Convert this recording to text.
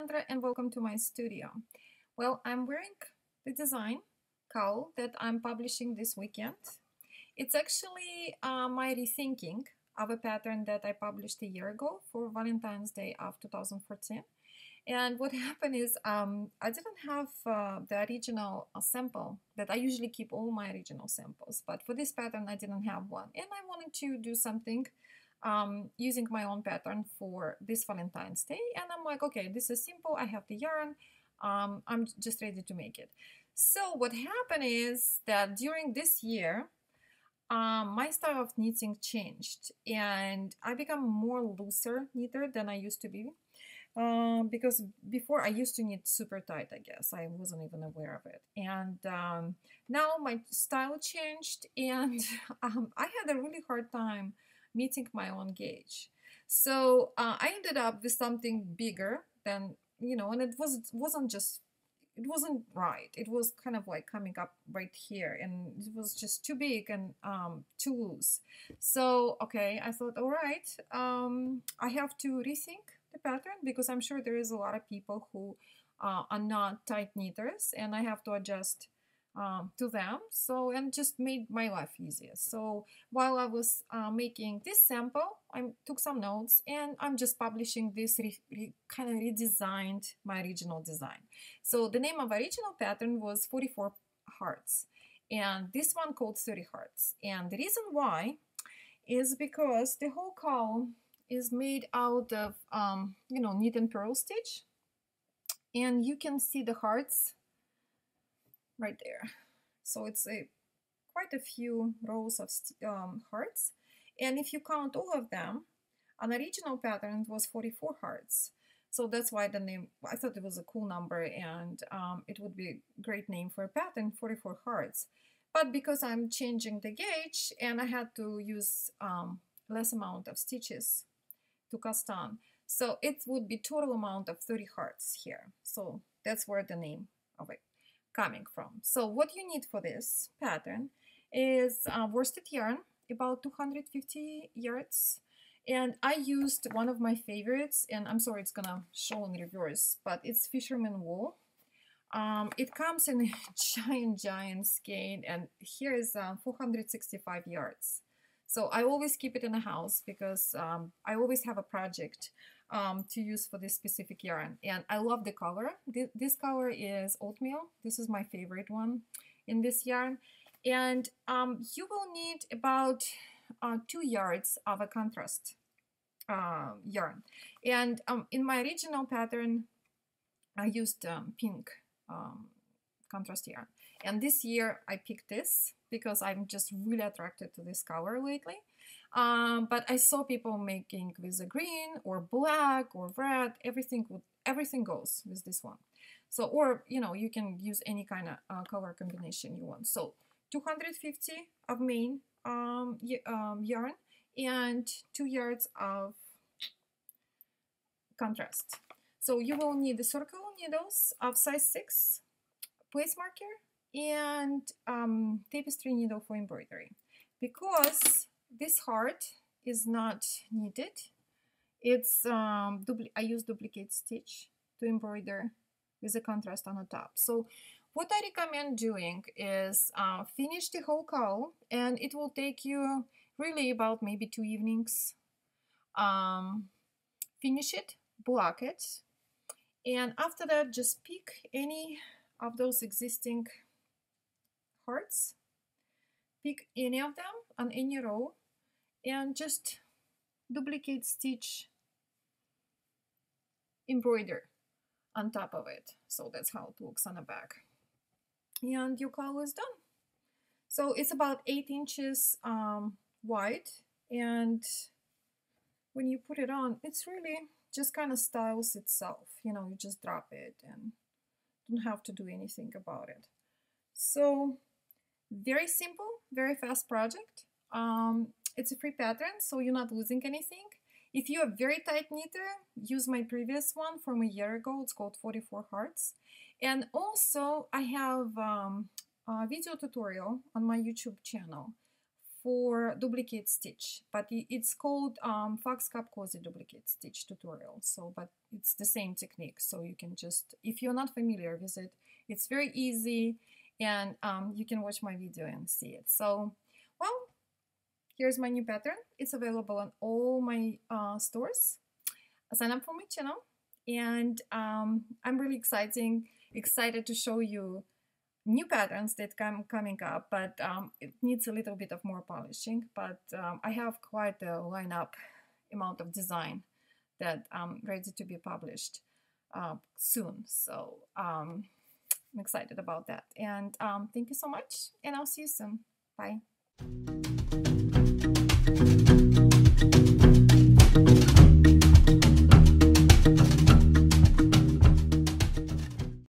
Andra, and welcome to my studio. Well, I'm wearing the design cowl that I'm publishing this weekend. It's actually my rethinking of a pattern that I published a year ago for Valentine's Day of 2014. And what happened is I didn't have the original sample that I usually keep all my original samples, but for this pattern I didn't have one, and I wanted to do something using my own pattern for this Valentine's Day. And I'm like, okay, this is simple, I have the yarn, I'm just ready to make it. So what happened is that during this year my style of knitting changed, and I became more looser knitter than I used to be. Because before I used to knit super tight, I guess. I wasn't even aware of it. And now my style changed, and I had a really hard time meeting my own gauge. So I ended up with something bigger than, you know, and it wasn't right. It was kind of like coming up right here, and it was just too big and too loose. So, okay, I thought, all right, I have to rethink the pattern, because I'm sure there is a lot of people who are not tight knitters, and I have to adjust to them. So, and just made my life easier. So while I was making this sample, I took some notes, and I'm just publishing this, kind of redesigned my original design. So the name of original pattern was 44 hearts, and this one called 30 hearts. And the reason why is because the whole cowl is made out of, you know, knit and purl stitch, and you can see the hearts right there. So it's quite a few rows of hearts, and if you count all of them, an original pattern was 44 hearts. So that's why the name, I thought it was a cool number, and it would be a great name for a pattern, 44 hearts. But because I'm changing the gauge, and I had to use less amount of stitches to cast on, so it would be total amount of 30 hearts here. So that's where the name of it coming from. So what you need for this pattern is worsted yarn, about 250 yards, and I used one of my favorites, and I'm sorry it's gonna show in reverse, but it's Fisherman wool. It comes in a giant skein, and here is 465 yards. So I always keep it in the house, because I always have a project to use for this specific yarn. And I love the color. This color is oatmeal. This is my favorite one in this yarn. And you will need about 2 yards of a contrast yarn. And in my original pattern, I used pink contrast yarn. And this year I picked this, because I'm just really attracted to this color lately. But I saw people making with a green or black or red. Everything goes with this one. So, or, you know, you can use any kind of color combination you want. So 250 of main yarn and 2 yards of contrast. So you will need the circle needles of size 6, place marker, and tapestry needle for embroidery. Because this heart is not knitted, it's I use duplicate stitch to embroider with a contrast on the top. So what I recommend doing is finish the whole cowl, and it will take you really about maybe 2 evenings. Finish it, block it, and after that just pick any of those existing hearts, pick any of them on any row, and just duplicate stitch embroider on top of it. So that's how it looks on the back, and your cowl is done. So it's about 8 inches wide, and when you put it on, it's really just kind of styles itself, you know. You just drop it and don't have to do anything about it. So very simple, very fast project. It's a free pattern, so you're not losing anything. If you're a very tight knitter, use my previous one from a year ago. It's called 44 Hearts. And also I have a video tutorial on my YouTube channel for duplicate stitch, but it's called Fox Cup Cosy Duplicate Stitch Tutorial. So, but it's the same technique. So you can just, if you're not familiar with it, it's very easy, and you can watch my video and see it. So, well, here's my new pattern. It's available on all my stores. Sign up for my channel, and I'm really excited to show you new patterns that coming up, but it needs a little bit of more polishing, but I have quite a lineup amount of design that I'm ready to be published soon, so I'm excited about that, and thank you so much, and I'll see you soon. Bye.